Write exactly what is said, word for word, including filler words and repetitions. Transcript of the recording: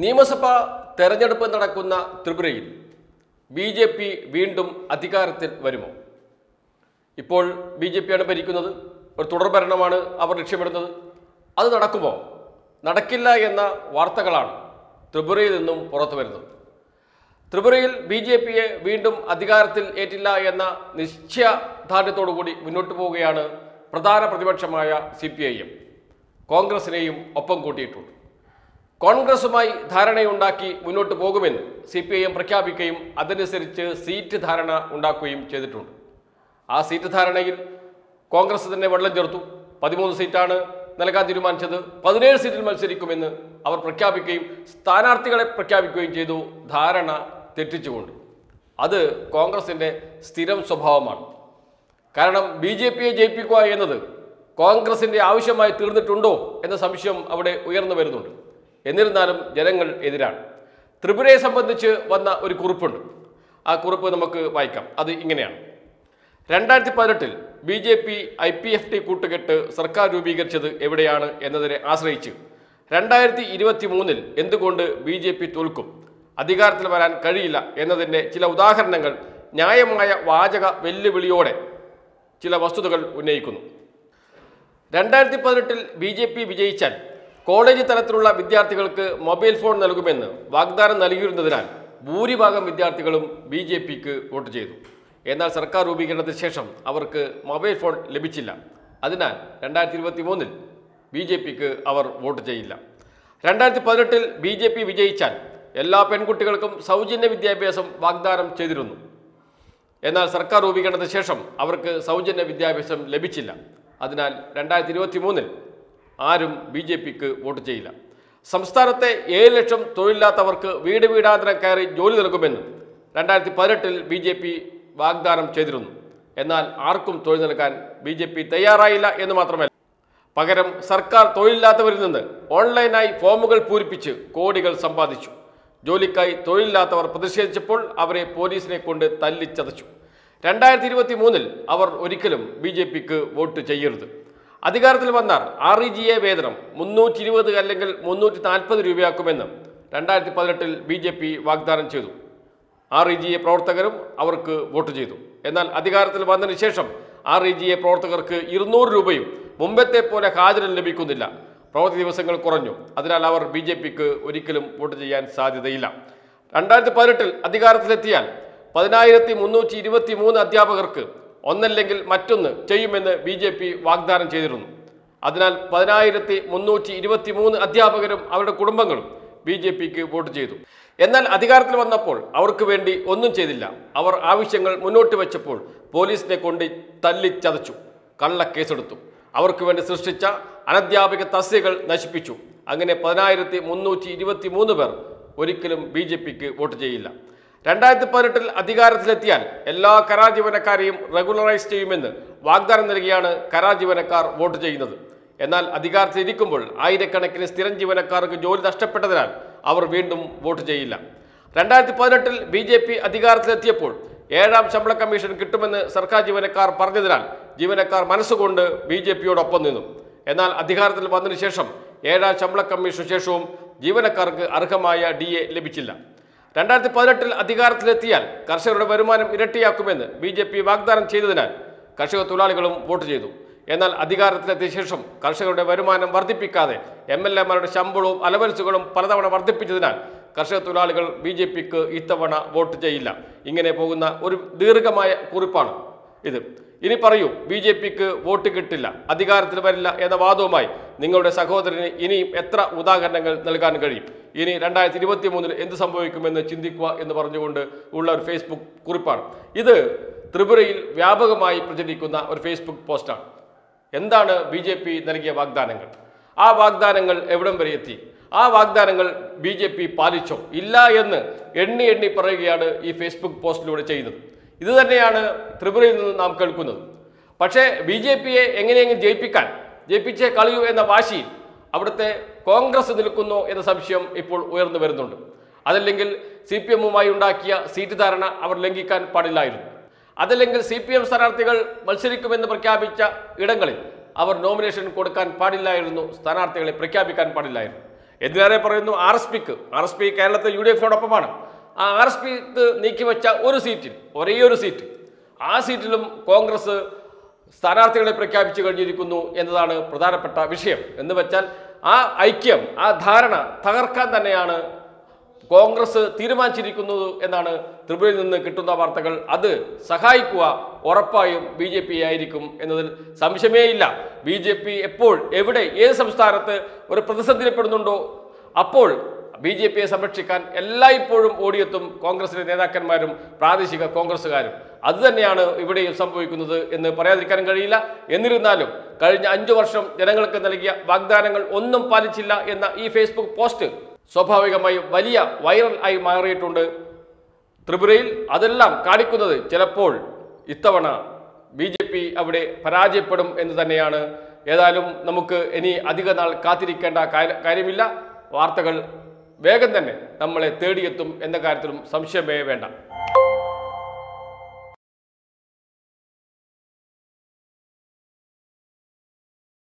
നിയമസഭാ തെരഞ്ഞെടുപ്പ് നടക്കുന്ന ത്രിപുരയിൽ ബി ജെ പി വീണ്ടും അധികാരത്തിൽ വരുമോ? ഇപ്പോൾ ബി ജെ പിയാണ് ഭരിക്കുന്നത്. ഒരു തുടർഭരണമാണ് അവർ ലക്ഷ്യമിടുന്നത്. അത് നടക്കുമോ? നടക്കില്ല എന്ന വാർത്തകളാണ് ത്രിപുരയിൽ നിന്നും പുറത്തു വരുന്നത്. ത്രിപുരയിൽ ബി ജെ പിയെ വീണ്ടും അധികാരത്തിൽ ഏറ്റില്ല എന്ന നിശ്ചയദാർഢ്യത്തോടു കൂടി മുന്നോട്ട് പോവുകയാണ് പ്രധാന പ്രതിപക്ഷമായ സി പി ഐ എം. കോൺഗ്രസിനെയും ഒപ്പം കൂട്ടിയിട്ടുണ്ട്. കോൺഗ്രസുമായി ധാരണയുണ്ടാക്കി മുന്നോട്ട് പോകുമെന്ന് സി പി ഐ എം പ്രഖ്യാപിക്കുകയും അതനുസരിച്ച് സീറ്റ് ധാരണ ഉണ്ടാക്കുകയും ചെയ്തിട്ടുണ്ട്. ആ സീറ്റ് ധാരണയിൽ കോൺഗ്രസ് തന്നെ വെള്ളം ചേർത്തു. പതിമൂന്ന് സീറ്റാണ് നൽകാൻ തീരുമാനിച്ചത്. പതിനേഴ് സീറ്റിൽ മത്സരിക്കുമെന്ന് അവർ പ്രഖ്യാപിക്കുകയും സ്ഥാനാർത്ഥികളെ പ്രഖ്യാപിക്കുകയും ചെയ്തു, ധാരണ തെറ്റിച്ചുകൊണ്ട്. അത് കോൺഗ്രസിൻ്റെ സ്ഥിരം സ്വഭാവമാണ്. കാരണം ബി ജെ പിയെ ജയിപ്പിക്കുക എന്നത് കോൺഗ്രസിൻ്റെ ആവശ്യമായി തീർന്നിട്ടുണ്ടോ എന്ന സംശയം അവിടെ ഉയർന്നു വരുന്നുണ്ട്. എന്നിരുന്നാലും ജനങ്ങൾ എതിരാണ്. ത്രിപുരയെ സംബന്ധിച്ച് വന്ന ഒരു കുറിപ്പുണ്ട്. ആ കുറിപ്പ് നമുക്ക് വായിക്കാം. അത് ഇങ്ങനെയാണ്: രണ്ടായിരത്തി പതിനെട്ടിൽ B J P I P F T കൂട്ടുകെട്ട് സർക്കാർ രൂപീകരിച്ചത് എവിടെയാണ് എന്നതിനെ ആശ്രയിച്ച് രണ്ടായിരത്തി ഇരുപത്തി മൂന്നിൽ എന്തുകൊണ്ട് ബി ജെ പി തോൽക്കും, അധികാരത്തിൽ വരാൻ കഴിയില്ല എന്നതിൻ്റെ ചില ഉദാഹരണങ്ങൾ ന്യായമായ വാചക വെല്ലുവിളിയോടെ ചില വസ്തുതകൾ ഉന്നയിക്കുന്നു. രണ്ടായിരത്തി പതിനെട്ടിൽ ബി ജെ പി വിജയിച്ചാൽ കോളേജ് തലത്തിലുള്ള വിദ്യാർത്ഥികൾക്ക് മൊബൈൽ ഫോൺ നൽകുമെന്ന് വാഗ്ദാനം നൽകിയിരുന്നതിനാൽ ഭൂരിഭാഗം വിദ്യാർത്ഥികളും ബി ജെ പിക്ക് വോട്ട് ചെയ്തു. എന്നാൽ സർക്കാർ രൂപീകരണത്തിന് ശേഷം അവർക്ക് മൊബൈൽ ഫോൺ ലഭിച്ചില്ല. അതിനാൽ രണ്ടായിരത്തി ഇരുപത്തി മൂന്നിൽ ബി ജെ പിക്ക് അവർ വോട്ട് ചെയ്യില്ല. രണ്ടായിരത്തി പതിനെട്ടിൽ ബി ജെ പി വിജയിച്ചാൽ എല്ലാ പെൺകുട്ടികൾക്കും സൗജന്യ വിദ്യാഭ്യാസം വാഗ്ദാനം ചെയ്തിരുന്നു. എന്നാൽ സർക്കാർ രൂപീകരണത്തിന് ശേഷം അവർക്ക് സൗജന്യ വിദ്യാഭ്യാസം ലഭിച്ചില്ല. അതിനാൽ രണ്ടായിരത്തി ഇരുപത്തി മൂന്നിൽ ആരും ബി ജെ പിക്ക് വോട്ട് ചെയ്യില്ല. സംസ്ഥാനത്തെ ഏഴ് ലക്ഷം തൊഴിലില്ലാത്തവർക്ക് വീട് വീടാന്തരം കയറി ജോലി നൽകുമെന്ന് രണ്ടായിരത്തി പതിനെട്ടിൽ ബി ജെ പി വാഗ്ദാനം ചെയ്തിരുന്നു. എന്നാൽ ആർക്കും തൊഴിൽ നൽകാൻ ബി ജെ പി തയ്യാറായില്ല എന്ന് മാത്രമല്ല, പകരം സർക്കാർ തൊഴിലില്ലാത്തവരിൽ നിന്ന് ഓൺലൈനായി ഫോമുകൾ പൂരിപ്പിച്ച് കോടികൾ സമ്പാദിച്ചു. ജോലിക്കായി തൊഴിലില്ലാത്തവർ പ്രതിഷേധിച്ചപ്പോൾ അവരെ പോലീസിനെ കൊണ്ട് തല്ലിച്ചതച്ചു. രണ്ടായിരത്തി ഇരുപത്തി മൂന്നിൽ അവർ ഒരിക്കലും ബി ജെ പിക്ക് വോട്ട് ചെയ്യരുത്. അധികാരത്തിൽ വന്നാൽ ആർ ഇ ജി എ വേതനം മുന്നൂറ്റി ഇരുപത് അല്ലെങ്കിൽ മുന്നൂറ്റി നാൽപ്പത് രൂപയാക്കുമെന്ന് രണ്ടായിരത്തി പതിനെട്ടിൽ ബി ജെ പി വാഗ്ദാനം ചെയ്തു. ആർ ഇ ജി എ പ്രവർത്തകരും അവർക്ക് വോട്ട് ചെയ്തു. എന്നാൽ അധികാരത്തിൽ വന്നതിന് ശേഷം ആർ ഇ ജി എ പ്രവർത്തകർക്ക് ഇരുന്നൂറ് രൂപയും മുമ്പത്തെ പോലെ ഹാജരും ലഭിക്കുന്നില്ല. പ്രവൃത്തി ദിവസങ്ങൾ കുറഞ്ഞു. അതിനാൽ അവർ ബി ജെ പിക്ക് ഒരിക്കലും വോട്ട് ചെയ്യാൻ സാധ്യതയില്ല. രണ്ടായിരത്തി പതിനെട്ടിൽ അധികാരത്തിലെത്തിയാൽ പതിനായിരത്തി മുന്നൂറ്റി ഇരുപത്തി മൂന്ന് അധ്യാപകർക്ക് ഒന്നല്ലെങ്കിൽ മറ്റൊന്ന് ചെയ്യുമെന്ന് ബി ജെ പി വാഗ്ദാനം ചെയ്തിരുന്നു. അതിനാൽ പതിനായിരത്തി മുന്നൂറ്റി ഇരുപത്തി മൂന്ന് അധ്യാപകരും അവരുടെ കുടുംബങ്ങളും ബി ജെ പിക്ക് വോട്ട് ചെയ്തു. എന്നാൽ അധികാരത്തിൽ വന്നപ്പോൾ അവർക്ക് വേണ്ടി ഒന്നും ചെയ്തില്ല. അവർ ആവശ്യങ്ങൾ മുന്നോട്ട് വെച്ചപ്പോൾ പോലീസിനെ കൊണ്ട് തല്ലിച്ചതച്ചു, കള്ളക്കേസെടുത്തു, അവർക്ക് വേണ്ടി സൃഷ്ടിച്ച അനധ്യാപിക തസ്തികകൾ നശിപ്പിച്ചു. അങ്ങനെ പതിനായിരത്തി മുന്നൂറ്റി ഇരുപത്തി മൂന്ന് പേർ ഒരിക്കലും ബി ജെ പിക്ക് വോട്ട് ചെയ്യില്ല. രണ്ടായിരത്തി പതിനെട്ടിൽ അധികാരത്തിലെത്തിയാൽ എല്ലാ കരാർ ജീവനക്കാരെയും റെഗുലറൈസ് ചെയ്യുമെന്ന് വാഗ്ദാനം നൽകിയാണ് കരാർ ജീവനക്കാർ വോട്ട് ചെയ്യുന്നത്. എന്നാൽ അധികാരത്തിലിരിക്കുമ്പോൾ ആയിരക്കണക്കിന് സ്ഥിരം ജീവനക്കാർക്ക് ജോലി നഷ്ടപ്പെട്ടതിനാൽ അവർ വീണ്ടും വോട്ട് ചെയ്യില്ല. രണ്ടായിരത്തി പതിനെട്ടിൽ ബി ജെ പി അധികാരത്തിലെത്തിയപ്പോൾ ഏഴാം ശമ്പള കമ്മീഷൻ കിട്ടുമെന്ന് സർക്കാർ ജീവനക്കാർ പറഞ്ഞതിനാൽ ജീവനക്കാർ മനസ്സുകൊണ്ട് ബി ജെ പിയോടൊപ്പം നിന്നു. എന്നാൽ അധികാരത്തിൽ വന്നതിന് ശേഷം ഏഴാം ശമ്പള കമ്മീഷന് ശേഷവും ജീവനക്കാർക്ക് അർഹമായ ഡി എ ലഭിച്ചില്ല. രണ്ടായിരത്തി പതിനെട്ടിൽ അധികാരത്തിലെത്തിയാൽ കർഷകരുടെ വരുമാനം ഇരട്ടിയാക്കുമെന്ന് ബി ജെ പി വാഗ്ദാനം ചെയ്തതിനാൽ കർഷക തൊഴിലാളികളും വോട്ട് ചെയ്തു. എന്നാൽ അധികാരത്തിലെത്തിയ ശേഷം കർഷകരുടെ വരുമാനം വർദ്ധിപ്പിക്കാതെ എം എൽ എമാരുടെ ശമ്പളവും അലവൻസുകളും പലതവണ വർദ്ധിപ്പിച്ചതിനാൽ കർഷക തൊഴിലാളികൾ ബി ജെ പിക്ക് ഇത്തവണ വോട്ട് ചെയ്യില്ല. ഇങ്ങനെ പോകുന്ന ഒരു ദീർഘമായ കുറിപ്പാണ് ഇത്. ഇനി പറയൂ, ബി ജെ പിക്ക് വോട്ട് കിട്ടില്ല, അധികാരത്തിൽ വരില്ല എന്ന വാദവുമായി നിങ്ങളുടെ സഹോദരന് ഇനിയും എത്ര ഉദാഹരണങ്ങൾ നൽകാൻ കഴിയും? ഇനി രണ്ടായിരത്തി ഇരുപത്തി മൂന്നിൽ എന്ത് സംഭവിക്കുമെന്ന് ചിന്തിക്കുക എന്ന് പറഞ്ഞുകൊണ്ട് ഉള്ള ഒരു ഫേസ്ബുക്ക് കുറിപ്പാണ് ഇത്. ത്രിപുരയിൽ വ്യാപകമായി പ്രചരിക്കുന്ന ഒരു ഫേസ്ബുക്ക് പോസ്റ്റാണ്. എന്താണ് ബി ജെ പി നൽകിയ വാഗ്ദാനങ്ങൾ? ആ വാഗ്ദാനങ്ങൾ എവിടം വരെ എത്തി? ആ വാഗ്ദാനങ്ങൾ ബി ജെ പി പാലിച്ചോ ഇല്ല എന്ന് എണ്ണി എണ്ണി പറയുകയാണ് ഈ ഫേസ്ബുക്ക് പോസ്റ്റിലൂടെ ചെയ്യുന്നത്. ഇത് തന്നെയാണ് ത്രിപുരയിൽ നിന്ന് നാം കേൾക്കുന്നത്. പക്ഷേ ബി ജെ പിയെ എങ്ങനെയെങ്കിലും ജയിപ്പിക്കാൻ ജയിപ്പിച്ചേ കളിയൂ എന്ന വാശി അവിടുത്തെ കോൺഗ്രസ് നിൽക്കുന്നു എന്ന സംശയം ഇപ്പോൾ ഉയർന്നു വരുന്നുണ്ട്. അതല്ലെങ്കിൽ സി പി എമ്മുമായി ഉണ്ടാക്കിയ സീറ്റ് ധാരണ അവർ ലംഘിക്കാൻ പാടില്ലായിരുന്നു. അതല്ലെങ്കിൽ സി പി എം സ്ഥാനാർത്ഥികൾ മത്സരിക്കുമെന്ന് പ്രഖ്യാപിച്ച ഇടങ്ങളിൽ അവർ നോമിനേഷൻ കൊടുക്കാൻ പാടില്ലായിരുന്നു, സ്ഥാനാർത്ഥികളെ പ്രഖ്യാപിക്കാൻ പാടില്ലായിരുന്നു. എന്തിനേറെ പറയുന്നു ആർ എസ് പിക്ക് ആർ എസ് പി കേരളത്തെ യു ഡി എഫിനോടൊപ്പമാണ്. ആ ആർ എസ് പി നീക്കിവെച്ച ഒരു സീറ്റിൽ ഒരേ ഒരു സീറ്റ് ആ സീറ്റിലും കോൺഗ്രസ് സ്ഥാനാർത്ഥികളെ പ്രഖ്യാപിച്ചു കഴിഞ്ഞിരിക്കുന്നു എന്നതാണ് പ്രധാനപ്പെട്ട വിഷയം. എന്ന് വെച്ചാൽ ആ ഐക്യം ആ ധാരണ തകർക്കാൻ തന്നെയാണ് കോൺഗ്രസ് തീരുമാനിച്ചിരിക്കുന്നത് എന്നാണ് ത്രിപുരയിൽ നിന്ന് കിട്ടുന്ന വാർത്തകൾ. അത് സഹായിക്കുക ഉറപ്പായും ബി ജെ പി ആയിരിക്കും എന്നതിൽ സംശയമേ ഇല്ല. ബി ജെ പി എപ്പോൾ എവിടെ ഏത് സംസ്ഥാനത്ത് ഒരു പ്രതിസന്ധിയിൽപ്പെടുന്നുണ്ടോ അപ്പോൾ ബി ജെ പിയെ സംരക്ഷിക്കാൻ എല്ലായ്പ്പോഴും ഓടിയെത്തും കോൺഗ്രസിലെ നേതാക്കന്മാരും പ്രാദേശിക കോൺഗ്രസ്സുകാരും. അതുതന്നെയാണ് ഇവിടെയും സംഭവിക്കുന്നത് എന്ന് പറയാതിരിക്കാൻ കഴിയില്ല. എന്നിരുന്നാലും കഴിഞ്ഞ അഞ്ചു വർഷം ജനങ്ങൾക്ക് നൽകിയ വാഗ്ദാനങ്ങൾ ഒന്നും പാലിച്ചില്ല എന്ന ഈ ഫേസ്ബുക്ക് പോസ്റ്റ് സ്വാഭാവികമായി വലിയ വൈറൽ ആയി മാറിയിട്ടുണ്ട് ത്രിപുരയിൽ. അതെല്ലാം കാണിക്കുന്നത് ചിലപ്പോൾ ഇത്തവണ ബി ജെ പി അവിടെ പരാജയപ്പെടും എന്ന് തന്നെയാണ്. ഏതായാലും നമുക്ക് ഇനി അധിക നാൾ കാത്തിരിക്കേണ്ട കാര്യമില്ല. വാർത്തകൾ വേഗം തന്നെ നമ്മളെ തേടിയെത്തും എന്ന കാര്യത്തിലും സംശയമേ വേണ്ട.